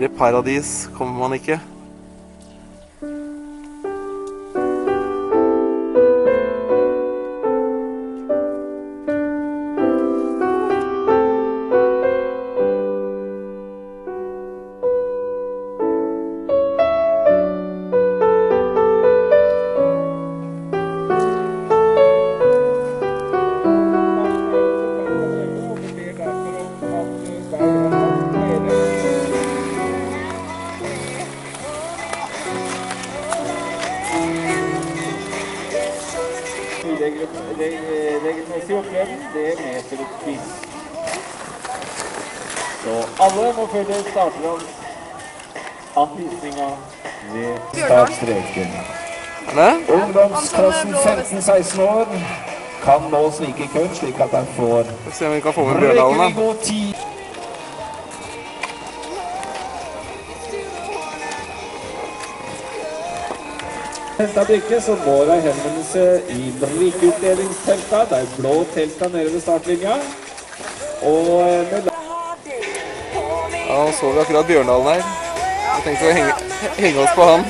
nærmere paradis kommer man ikke. Regelmessig opplevelse, det medfører pris. Så alle må følge startrom anvisninga ved startstreken. Ungdomsklassen 15-16 år kan nå snike kødd slik at den får rekkelig god tid. Henta brikke, så må det henvendelse i brikkeutdelingstenta. Det er blå telta nede ved startlinja. Ja, nå så vi akkurat Bjørndalen her. Jeg tenkte å henge oss på han.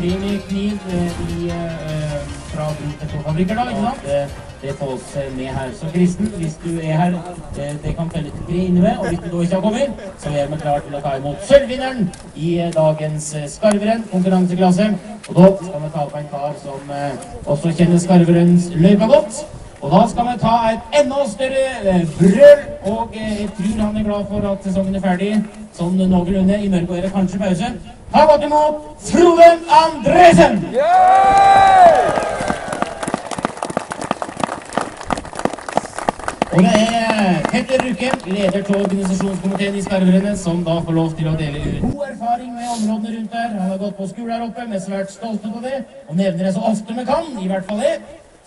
Premiekniv fra Brute Tofabrikker da, ikke sant? Det fås med her. Så Kristen, hvis du er her, det kan felle til grine med, og hvis du ikke kommer, så er vi klar til å ta imot sølvvinneren i dagens Skarverenn konkurranseklasse. Og da skal vi ta på en kar som også kjenner Skarverens løypa godt. Og da skal vi ta et enda større brøl, og jeg tror han er glad for at sesongen er ferdig. Sånn noenlunde, i mørk og er det kanskje pause. Ta godt imot, Sloven Andresen! Og det er Petter Rukke, leder til organisasjonskomiteen i Skarverennet, som da får lov til å dele ut god erfaring med områdene rundt der. Han har gått på skole her oppe, med svært stolte på det, og nevner det så ofte vi kan, i hvert fall det.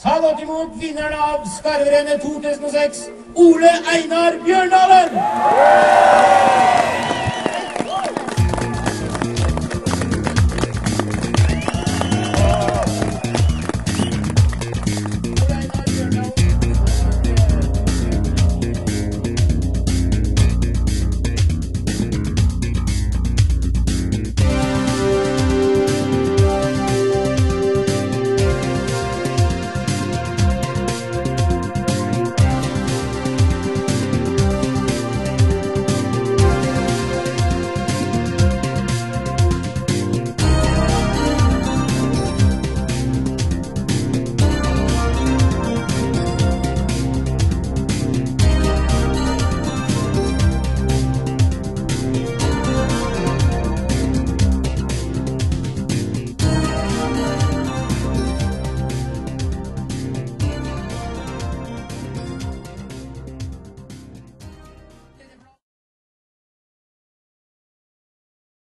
Ta godt imot vinneren av Skarverennet 2006, Ole Einar Bjørndalen!